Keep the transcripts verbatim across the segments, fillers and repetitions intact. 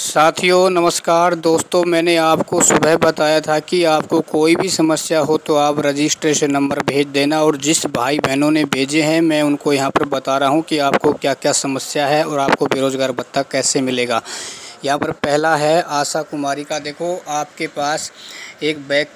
साथियों नमस्कार। दोस्तों मैंने आपको सुबह बताया था कि आपको कोई भी समस्या हो तो आप रजिस्ट्रेशन नंबर भेज देना, और जिस भाई बहनों ने भेजे हैं मैं उनको यहाँ पर बता रहा हूँ कि आपको क्या क्या समस्या है और आपको बेरोजगार भत्ता कैसे मिलेगा। यहाँ पर पहला है आशा कुमारी का। देखो आपके पास एक बैक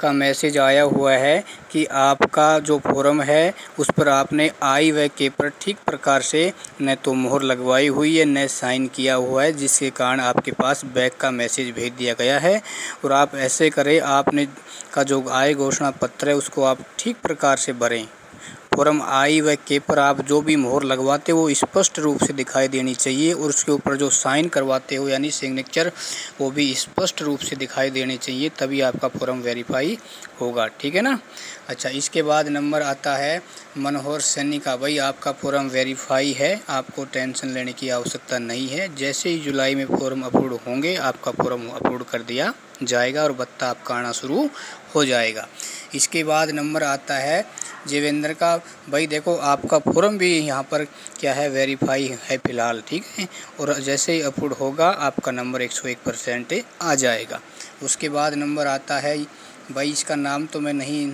का मैसेज आया हुआ है कि आपका जो फॉर्म है उस पर आपने आई व के पर ठीक प्रकार से न तो मोहर लगवाई हुई है न साइन किया हुआ है, जिसके कारण आपके पास बैक का मैसेज भेज दिया गया है। और आप ऐसे करें, आपने का जो आय घोषणा पत्र है उसको आप ठीक प्रकार से भरें। फॉर्म आई व के पर आप जो भी मोहर लगवाते हो स्पष्ट रूप से दिखाई देनी चाहिए, और उसके ऊपर जो साइन करवाते हो यानी सिग्नेचर वो भी स्पष्ट रूप से दिखाई देने चाहिए, तभी आपका फॉर्म वेरीफाई होगा। ठीक है ना। अच्छा, इसके बाद नंबर आता है मनोहर सैनी का। भाई आपका फॉर्म वेरीफाई है, आपको टेंशन लेने की आवश्यकता नहीं है। जैसे ही जुलाई में फॉर्म अप्रूव होंगे आपका फॉर्म अप्रूव कर दिया जाएगा और भत्ता आपका आना शुरू हो जाएगा। इसके बाद नंबर आता है देवेंद्र का। भाई देखो आपका फॉर्म भी यहाँ पर क्या है, वेरीफाई है फ़िलहाल। ठीक है, और जैसे ही अप्रूव होगा आपका नंबर एक सौ एक परसेंट आ जाएगा। उसके बाद नंबर आता है, भाई इसका नाम तो मैं नहीं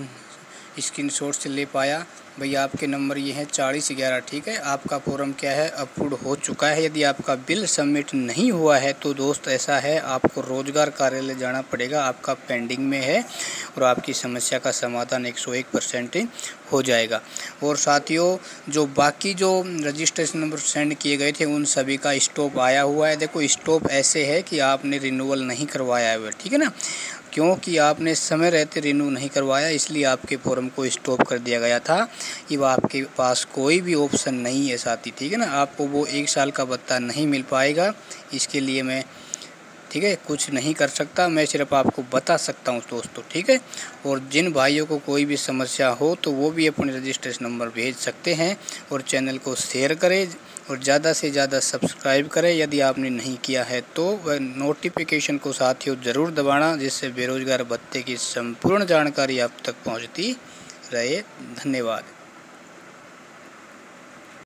स्क्रीनशॉट से ले पाया। भाई आपके नंबर ये हैं चालीस ग्यारह। ठीक है, आपका फॉर्म क्या है अप्रूव हो चुका है। यदि आपका बिल सबमिट नहीं हुआ है तो दोस्त ऐसा है आपको रोजगार कार्यालय जाना पड़ेगा, आपका पेंडिंग में है, और आपकी समस्या का समाधान एक सौ एक परसेंट हो जाएगा। और साथियों जो बाकी जो रजिस्ट्रेशन नंबर सेंड किए गए थे उन सभी का स्टॉप आया हुआ है। देखो स्टॉप ऐसे है कि आपने रिन्यूअल नहीं करवाया हुआ। ठीक है ना, क्योंकि आपने समय रहते रिन्यू नहीं करवाया इसलिए आपके फॉर्म को स्टॉप कर दिया गया था। ये आपके पास कोई भी ऑप्शन नहीं है साथी। ठीक है ना, आपको वो एक साल का भत्ता नहीं मिल पाएगा, इसके लिए मैं ठीक है कुछ नहीं कर सकता, मैं सिर्फ आपको बता सकता हूँ दोस्तों। ठीक है, और जिन भाइयों को कोई भी समस्या हो तो वो भी अपने रजिस्ट्रेशन नंबर भेज सकते हैं, और चैनल को शेयर करें और ज़्यादा से ज़्यादा सब्सक्राइब करें यदि आपने नहीं किया है तो। वह नोटिफिकेशन को साथियों ज़रूर दबाना, जिससे बेरोजगार भत्ते की संपूर्ण जानकारी आप तक पहुँचती रहे। धन्यवाद।